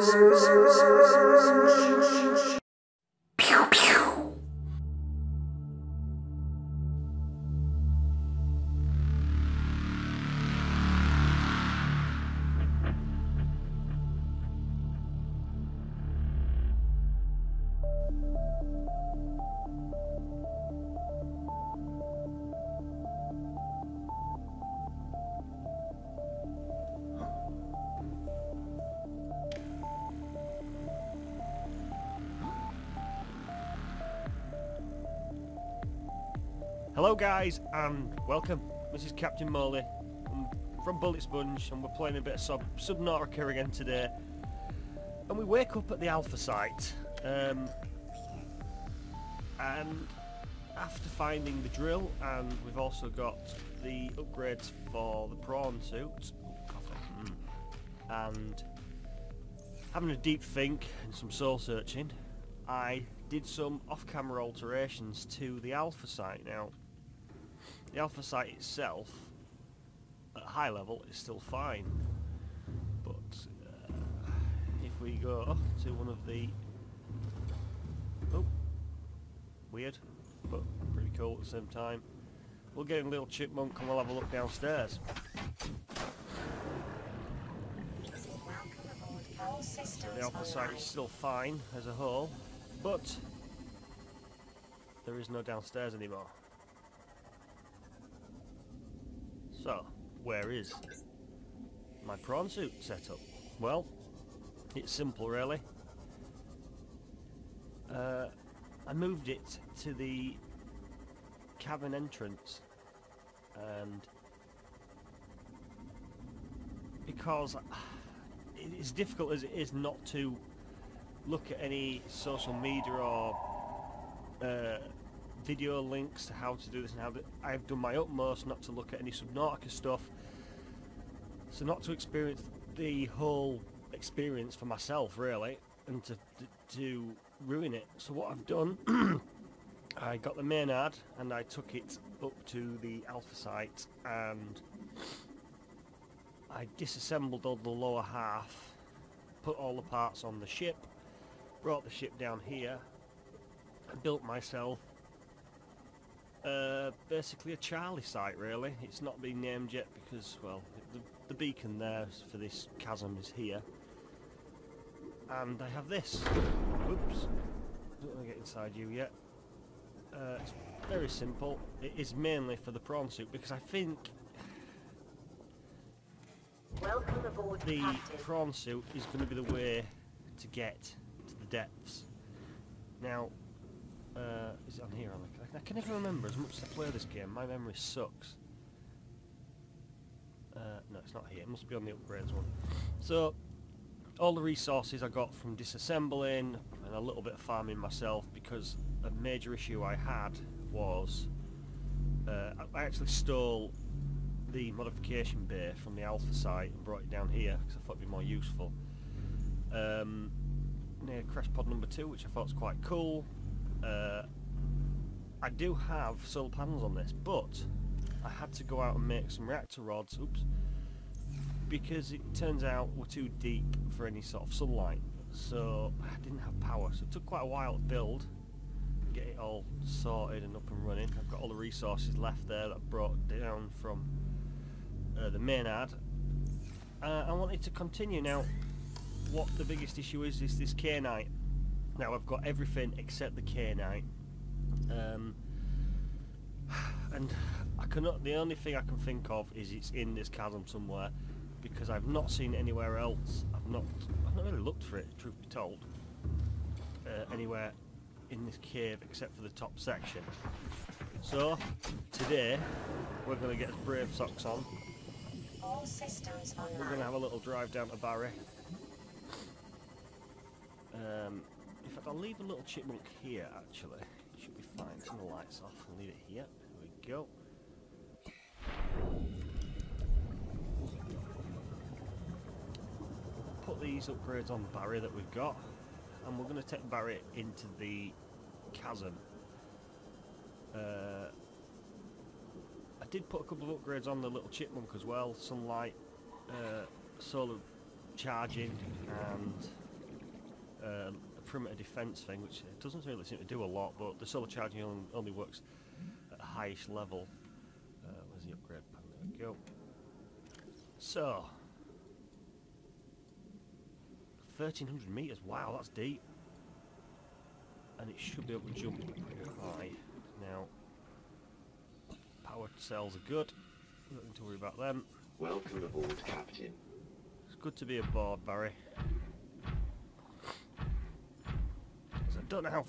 Pew pew. Hello guys, and welcome. This is Captain Molly. I'm from Bullet Sponge, and we're playing a bit of Subnautica again today. And we wake up at the Alpha Site, and after finding the drill, and we've also got the upgrades for the Prawn Suit, and having a deep think and some soul searching, I did some off-camera alterations to the Alpha Site. Now, the Alpha Site itself, at high level, is still fine, but if we go to one of the, weird, but pretty cool at the same time, we'll get in a little chipmunk and we'll have a look downstairs. So the Alpha Site is still fine as a whole, but there is no downstairs anymore. So, where is my prawn suit setup? Well, it's simple really. I moved it to the cavern entrance, and because it's difficult as it is not to look at any social media or video links to how to do this and how I've done my utmost not to look at any Subnautica stuff, so not to experience the whole experience for myself really, and to ruin it. So what I've done, I got the main ad and I took it up to the Alpha Site, and I disassembled all the lower half, put all the parts on the ship, brought the ship down here, and built myself basically a Charlie site really. It's not been named yet because, well, the beacon there for this chasm is here, and I have this. Oops, don't want to get inside you yet. It's very simple. It is mainly for the prawn suit because I think aboard, the prawn suit is going to be the way to get to the depths. Now, is it on here? I can never remember as much as I play this game. My memory sucks. No, it's not here. It must be on the upgrades one. So, all the resources I got from disassembling and a little bit of farming myself, because a major issue I had was I actually stole the modification bay from the Alpha Site and brought it down here because I thought it'd be more useful, near Crestpod number 2, which I thought was quite cool. I do have solar panels on this, but I had to go out and make some reactor rods, because it turns out we're too deep for any sort of sunlight, so I didn't have power, so it took quite a while to build, get it all sorted and up and running. I've got all the resources left there that I brought down from the main ad. I wanted to continue. Now, what the biggest issue is this Kyanite. Now I've got everything except the Kyanite, and I cannot. The only thing I can think of is it's in this chasm somewhere, because I've not seen anywhere else. I've not really looked for it, truth be told, anywhere in this cave except for the top section. So today we're going to get his brave socks on. All systems online. We're going to have a little drive down to Barry. In fact, I'll leave a little chipmunk here actually. It should be fine. Turn the lights off and leave it here. There we go. Put these upgrades on Barry that we've got, and we're going to take Barry into the chasm. I did put a couple of upgrades on the little chipmunk as well, sunlight, solar charging, and perimeter defence thing, which doesn't really seem to do a lot, but the solar charging only works at a highish level. Where's the upgrade panel? There we go. So, 1,300 metres, wow, that's deep. And it should be able to jump pretty high. Now, power cells are good. We don't need to worry about them. Welcome aboard, Captain. It's good to be aboard, Barry. So I don't know how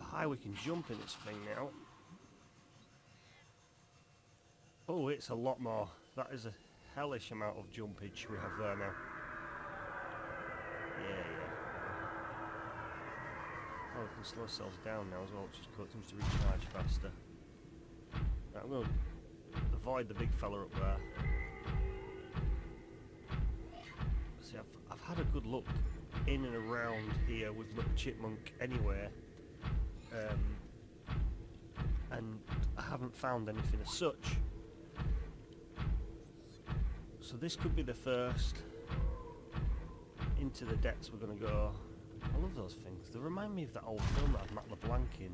high we can jump in this thing now. Oh, it's a lot more. That is a hellish amount of jumpage we have there now. Yeah, yeah. Oh, we can slow cells down now as well, which is cool. It seems to recharge faster. Right, I'm going to avoid the big fella up there. See, I've had a good look in and around here with Little Chipmunk anywhere, and I haven't found anything as such. So this could be the first. Into the depths we're going to go. I love those things. They remind me of that old film that had Matt LeBlanc in.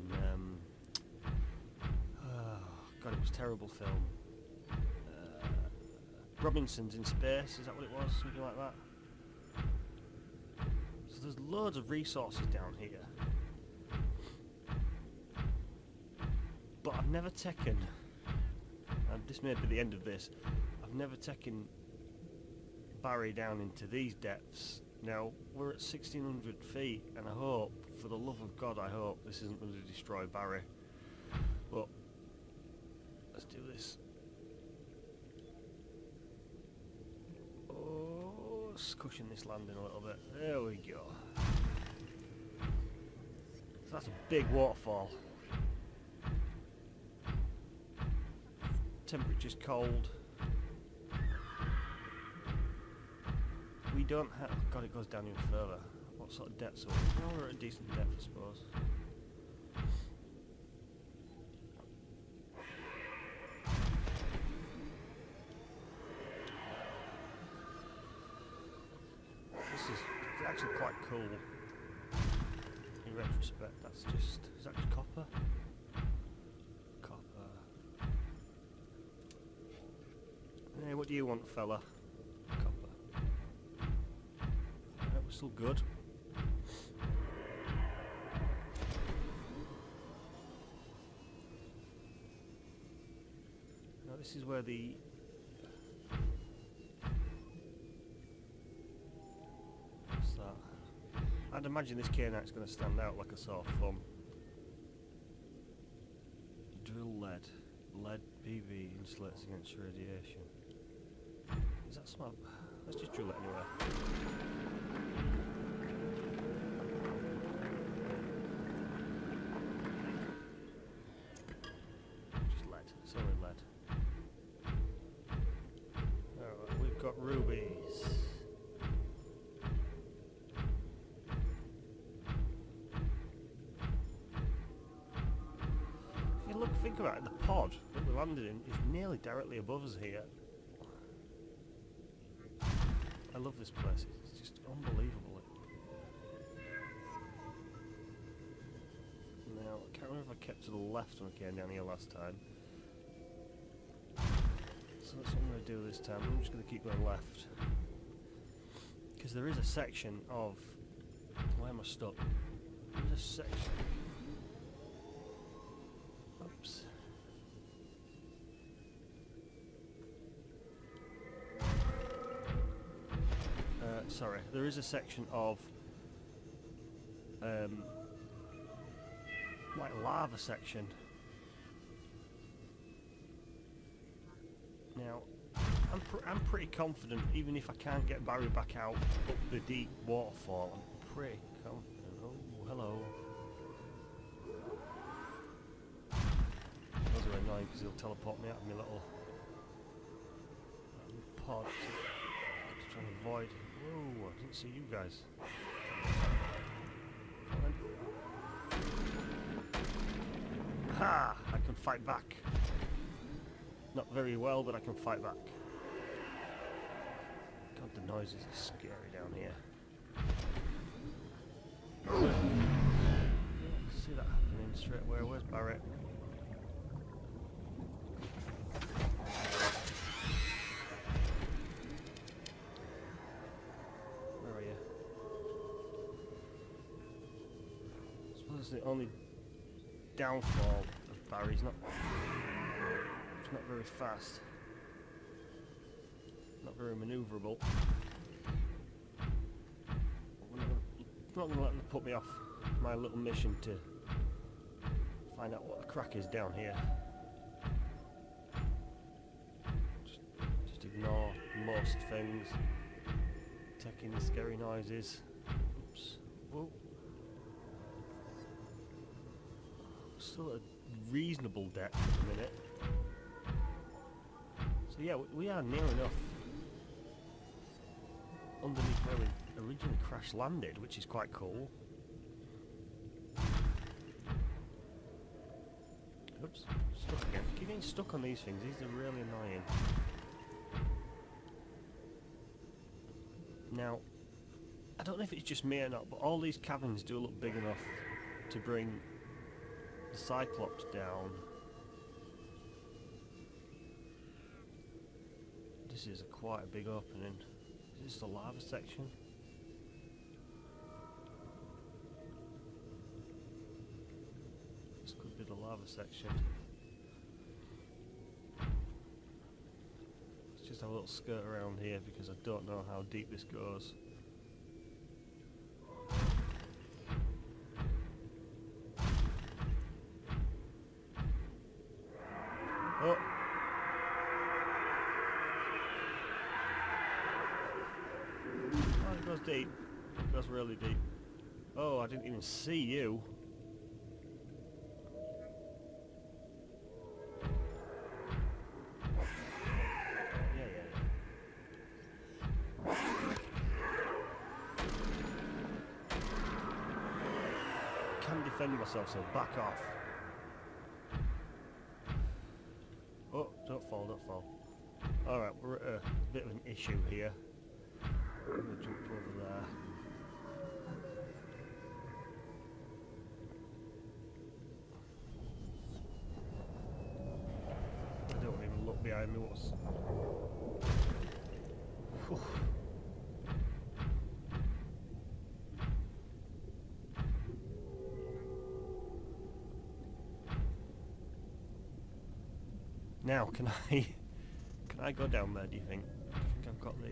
Oh God, it was a terrible film. Robinson's in Space, is that what it was? Something like that. So there's loads of resources down here. But I've never taken, and this may be the end of this, I've never taken Barry down into these depths. Now, we're at 1,600 feet, and I hope, for the love of God, I hope this isn't going to destroy Barry. But, let's do this. Oh, let's cushion this landing a little bit. There we go. So that's a big waterfall. Temperature's cold. We don't have... Oh God, it goes down even further. What sort of depths are we? Oh, we're at a decent depth, I suppose. This is actually quite cool. In retrospect, that's just... Is that just copper? Copper. Hey, what do you want, fella? Still good. Now this is where the what's that? I'd imagine this Kyanite's going to stand out like a sore thumb. Drill lead. Lead PV insulates against radiation. Is that smart? Let's just drill it anywhere. Think about it, the pod that we landed in is nearly directly above us here. I love this place, it's just unbelievable. Now, I can't remember if I kept to the left when I came down here last time. So that's what I'm going to do this time, I'm just going to keep going left. Because there is a section of... Why am I stuck? There's a section... Oops. Sorry, there is a section of like lava section. Now, I'm pretty confident, even if I can't get Barry back out up the deep waterfall, I'm pretty confident. Oh, hello. Annoying because he'll teleport me out of my little pod. I'm just trying to avoid. Whoa, I didn't see you guys. Ha! I can fight back. Not very well, but I can fight back. God, the noises are scary down here. See that happening straight away. Where's Barry? Where are you? I suppose it's the only downfall of Barry. He's not very fast. Not very manoeuvrable. I'm not going to let them put me off my little mission to find out what the crack is down here. Just ignore most things. Taking the scary noises. Oops. Whoa. Still at a reasonable depth at the minute. So yeah, we are near enough underneath where we originally crash landed, which is quite cool. Oops, stuck again. Keep getting stuck on these things, these are really annoying. Now, I don't know if it's just me or not, but all these caverns do look big enough to bring the Cyclops down. This is quite a big opening. Is this the lava section? This could be the lava section. Let's just have a little skirt around here because I don't know how deep this goes. Oh! It goes deep. It goes really deep. Oh, I didn't even see you. Yeah. I can't defend myself, so back off. Oh, don't fall, don't fall. Alright, we're at a bit of an issue here. I'm going to jump over there. I don't even look behind me. What's... Whew. Now, can I go down there, do you think? I think I've got the...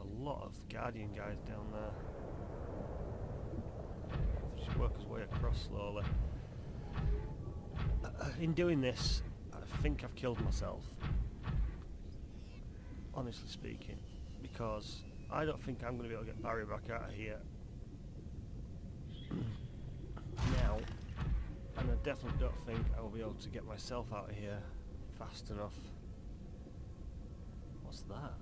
A lot of Guardian guys down there. Just work his way across slowly. In doing this, I think I've killed myself. Honestly speaking, because I don't think I'm going to be able to get Barry back out of here now, and I definitely don't think I will be able to get myself out of here fast enough. What's that?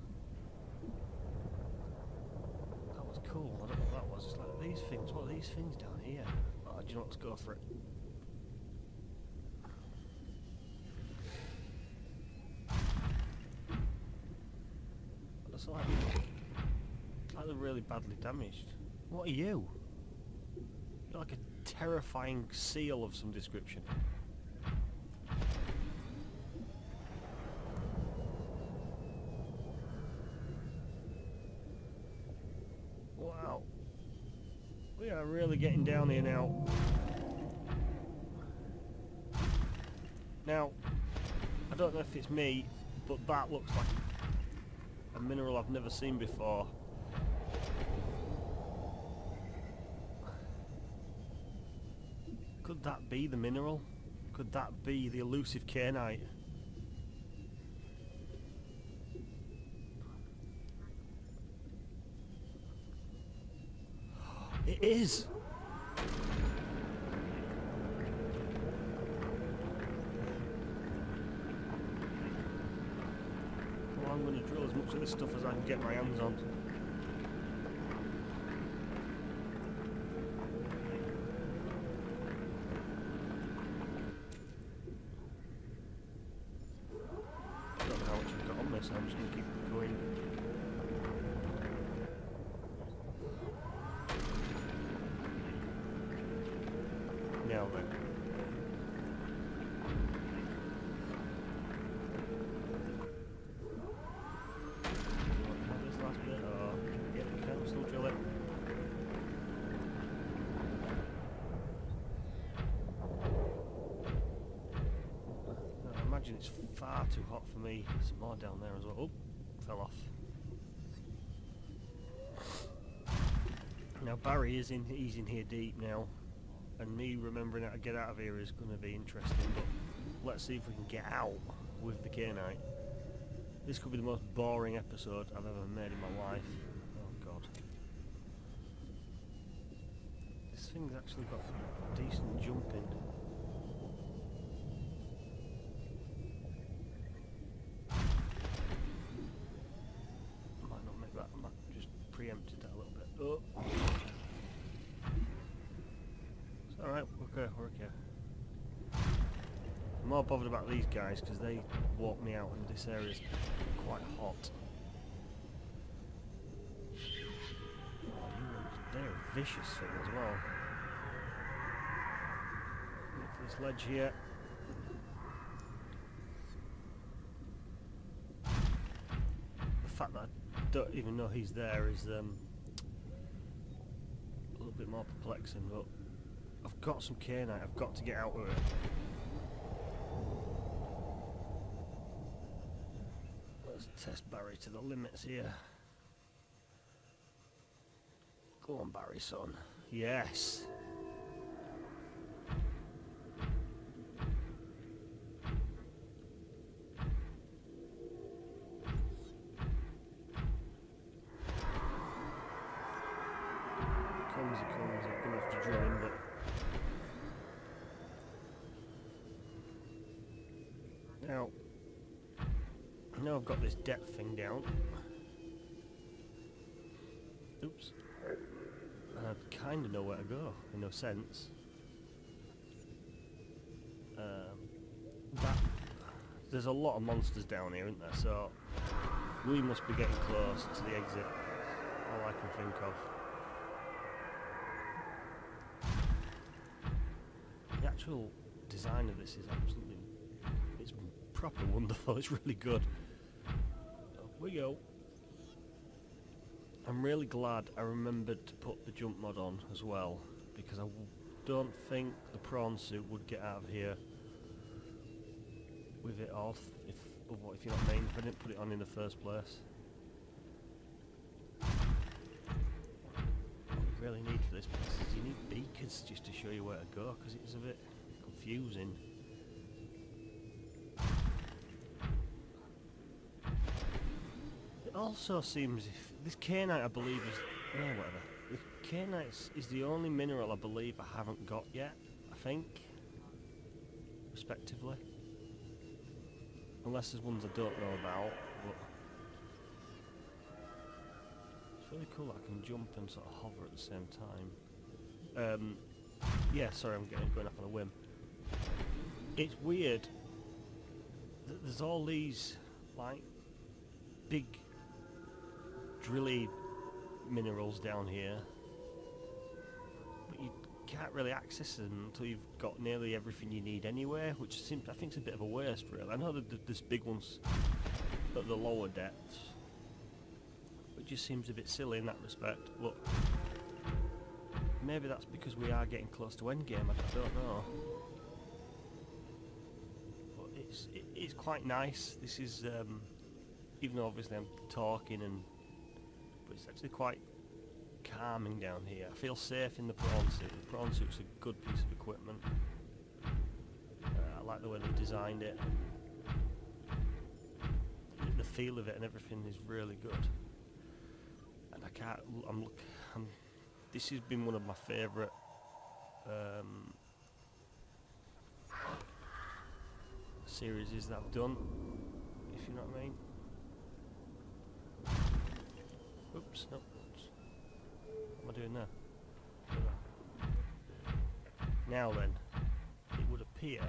Cool, I don't know what that was. It's like these things. What are these things down here? Oh, do you know what? Let's go for it. That's like they're really badly damaged. What are you? You're like a terrifying seal of some description. We are really getting down here now. Now, I don't know if it's me, but that looks like a mineral I've never seen before. Could that be the mineral? Could that be the elusive Kyanite? It is! Well, I'm going to drill as much of this stuff as I can get my hands on. I don't know how much I've got on this, I'm just going to keep going. building. It's far too hot for me. There's some more down there as well. Oh, fell off. Now Barry is in, he's in here deep now, and me remembering how to get out of here is going to be interesting, but let's see if we can get out with the Kyanite. This could be the most boring episode I've ever made in my life. Oh god. This thing's actually got decent jumping. I'm more bothered about these guys because they walk me out and this area's quite hot. Oh, they're a vicious thing as well. Look for this ledge here. The fact that I don't even know he's there is a little bit more perplexing, but I've got some Kyanite, I've got to get out of it. Let's test Barry to the limits here. Go on Barry, son. Yes! I've got this depth thing down. Oops. And I kind of know where to go, in no sense. There's a lot of monsters down here, isn't there? So we must be getting close to the exit. All I can think of. The actual design of this is absolutely—it's proper wonderful. It's really good. We go. I'm really glad I remembered to put the jump mod on as well, because I don't think the prawn suit would get out of here with it off. If you know what I mean, if I didn't put it on in the first place. What you really need for this place is you need beacons just to show you where to go, because it's a bit confusing. Also seems if this Kyanite I believe is whatever. The Kyanite is the only mineral I believe I haven't got yet, I think. Respectively. Unless there's ones I don't know about, but it's really cool that I can jump and sort of hover at the same time. Yeah, sorry, I'm going up on a whim. It's weird that there's all these like big drilly minerals down here, but you can't really access them until you've got nearly everything you need anywhere, which seems, I think, is a bit of a waste really. I know that this big one's at the lower depths, but it just seems a bit silly in that respect. Look, maybe that's because we are getting close to endgame, I don't know, but it's quite nice. This is even though obviously I'm talking and but it's actually quite calming down here. I feel safe in the prawn suit. The prawn suit's a good piece of equipment. I like the way they designed it. The feel of it and everything is really good. And I can't. This has been one of my favourite series that I've done. If you know what I mean. Oops, no. What am I doing there? Now then, it would appear,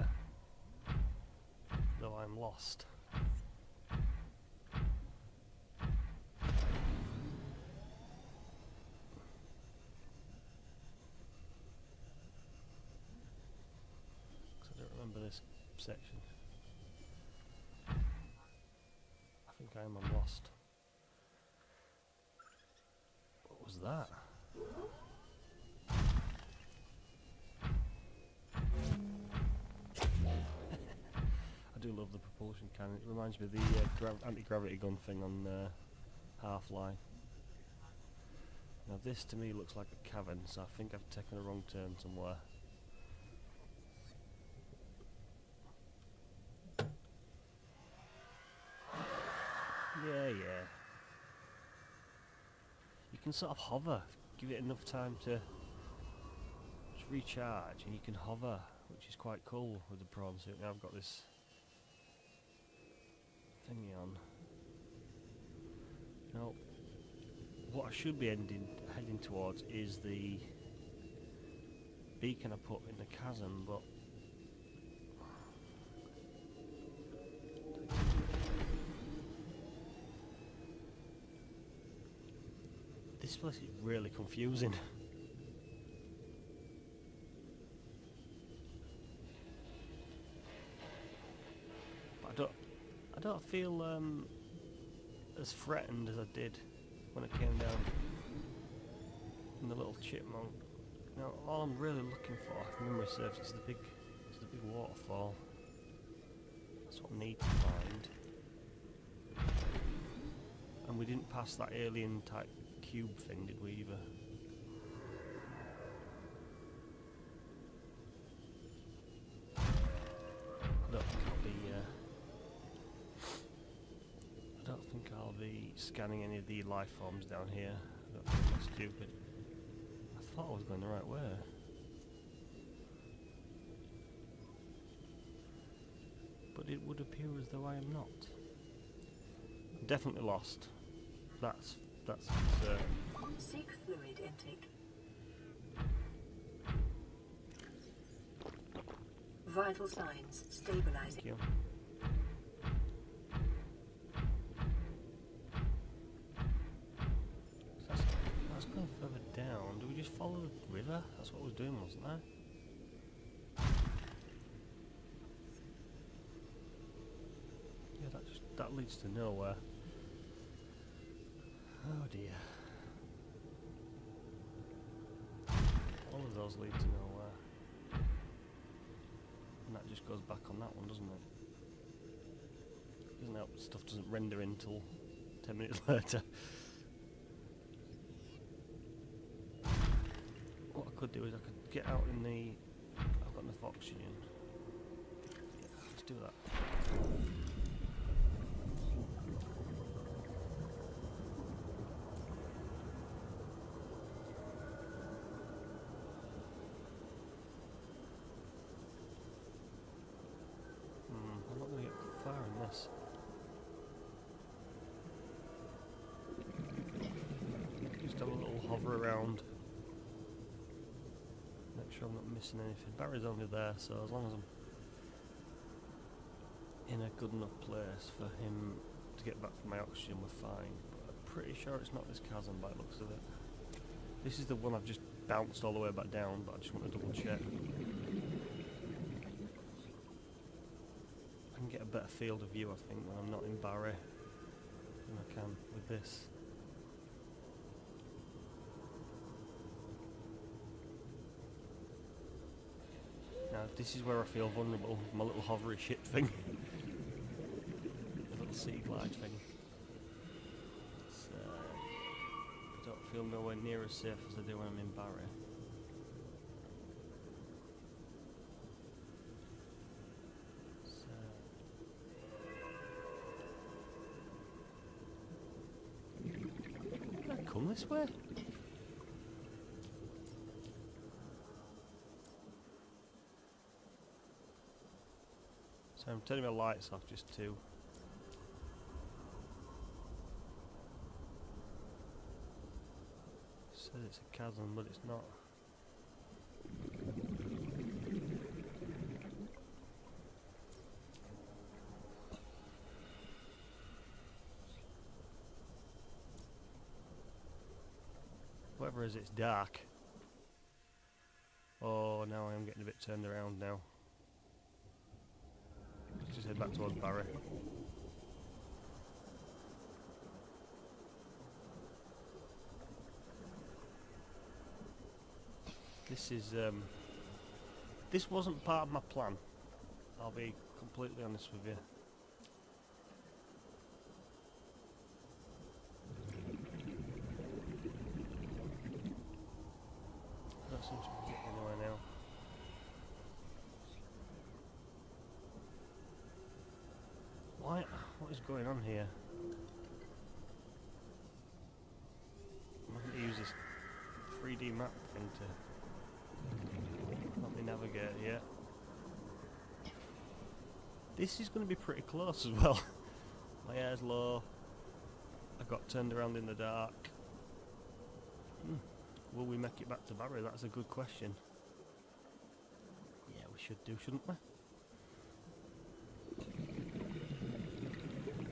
though I'm lost. section. I think I am. I'm lost. What was that? I do love the propulsion cannon. It reminds me of the anti-gravity gun thing on Half-Life. Now this to me looks like a cavern, so I think I've taken a wrong turn somewhere. Yeah. You can sort of hover, give it enough time to just recharge, and you can hover, which is quite cool with the Prawn Suit. Now I've got this thingy on. Now, what I should be heading towards is the beacon I put in the chasm, but this place is really confusing. But I don't feel as threatened as I did when it came down in the little chipmunk. Now all I'm really looking for, if memory serves, is the big waterfall. That's what I need to find. And we didn't pass that alien type cube thing, did we either? I don't think I'll be scanning any of the life forms down here. I don't think that's stupid. I thought I was going the right way. But it would appear as though I am not. I'm definitely lost. That's a concern. Seek fluid intake. Vital signs stabilizing. Thank you. That's going further down. Do we just follow the river? That's what we were doing, wasn't that? Yeah, that leads to nowhere. Oh dear. All of those lead to nowhere. And that just goes back on that one, doesn't it? Doesn't help stuff doesn't render in till 10 minutes later. What I could do is I could get out in the... I've got enough oxygen. Yeah, let's do that. I'm not missing anything. Barry's only there, so as long as I'm in a good enough place for him to get back for my oxygen, we're fine. But I'm pretty sure it's not this chasm by the looks of it. This is the one I've just bounced all the way back down, but I just want to double check. I can get a better field of view, I think, when I'm not in Barry than I can with this. This is where I feel vulnerable with my little hovery ship thing. The little Seaglide thing. So, I don't feel nowhere near as safe as I do when I'm in Barry. So, did I come this way? So I'm turning my lights off just to says it's a chasm, but it's not. Whatever it is, it's dark. Oh, now I'm getting a bit turned around now. head back towards Barry. This is, this wasn't part of my plan, I'll be completely honest with you. That seems to be getting away now. Why? What is going on here? I'm going to use this 3D map thing to... let me navigate here. This is going to be pretty close as well. My hair's low. I got turned around in the dark. Will we make it back to Barry? That's a good question. Yeah, we should do, shouldn't we?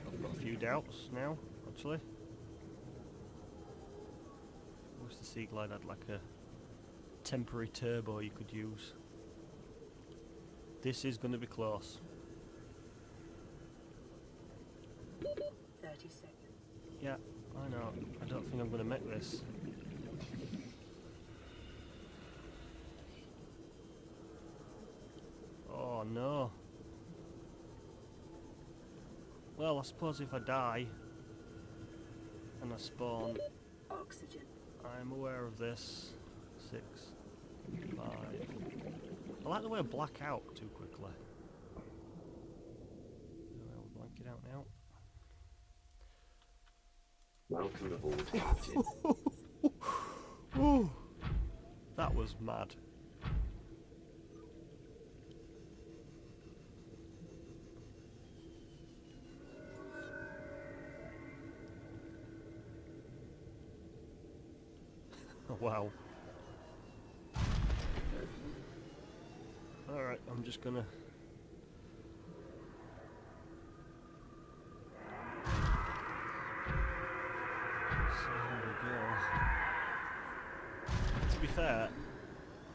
I've got a few doubts now, actually. I wish the Seaglide had like a temporary turbo you could use. This is going to be close. 30 seconds. Yeah, I know. I don't think I'm going to make this. Oh no. Well, I suppose if I die and I spawn, oxygen. I'm aware of this. 6, 5. I like the way I black out too quickly. I'll blank it out now. Welcome aboard, Captain. Ooh, that was mad. Wow. Alright, I'm just gonna... see how we go. To be fair,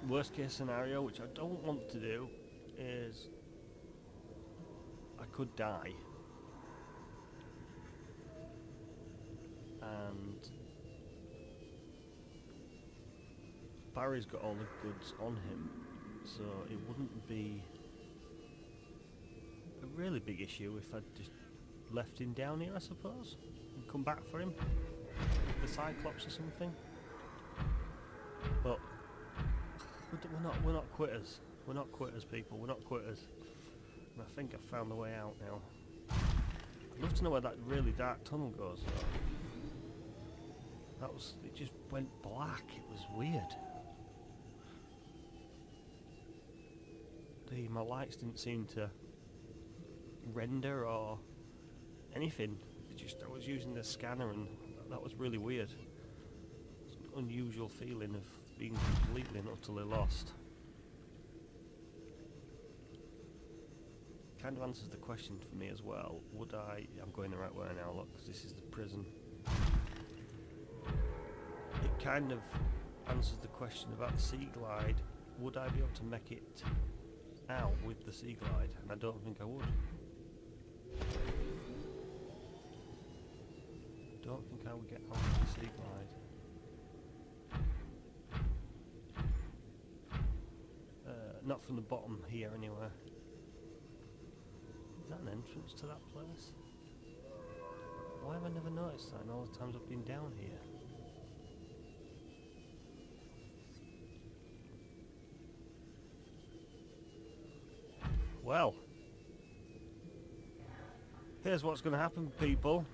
worst case scenario, which I don't want to do, is I could die. And Barry's got all the goods on him. So it wouldn't be a really big issue if I'd just left him down here, I suppose, and come back for him, the Cyclops or something. But we're not quitters. We're not quitters, people. We're not quitters. And I think I've found the way out now. I'd love to know where that really dark tunnel goes, though. That was, it just went black. It was weird. My lights didn't seem to render or anything. It just, I was using the scanner and that was really weird. It's an unusual feeling of being completely and utterly lost. Kind of answers the question for me as well. Would I... I'm going the right way now, look, because this is the prison. It kind of answers the question about the Seaglide. Would I be able to make it out with the Seaglide? And I don't think I would. Don't think I would get out with the Seaglide. Not from the bottom here anywhere. Is that an entrance to that place? Why have I never noticed that in all the times I've been down here? Well, here's what's going to happen, people.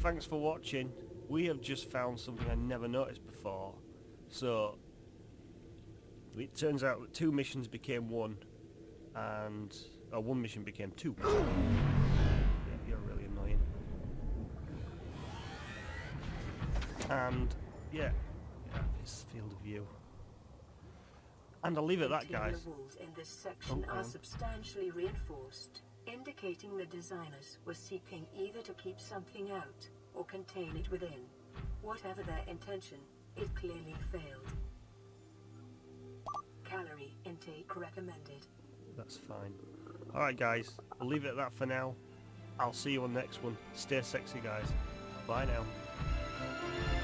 Thanks for watching. We have just found something I never noticed before. So, it turns out that two missions became one, and one mission became two. Yeah, you're really annoying. And, yeah, it's field of view. And I'll leave it at that, guys. The walls in this section are substantially reinforced, indicating the designers were seeking either to keep something out or contain it within. Whatever their intention, it clearly failed. Calorie intake recommended. that's fine. Alright guys, we'll leave it at that for now. I'll see you on the next one. Stay sexy guys. Bye now.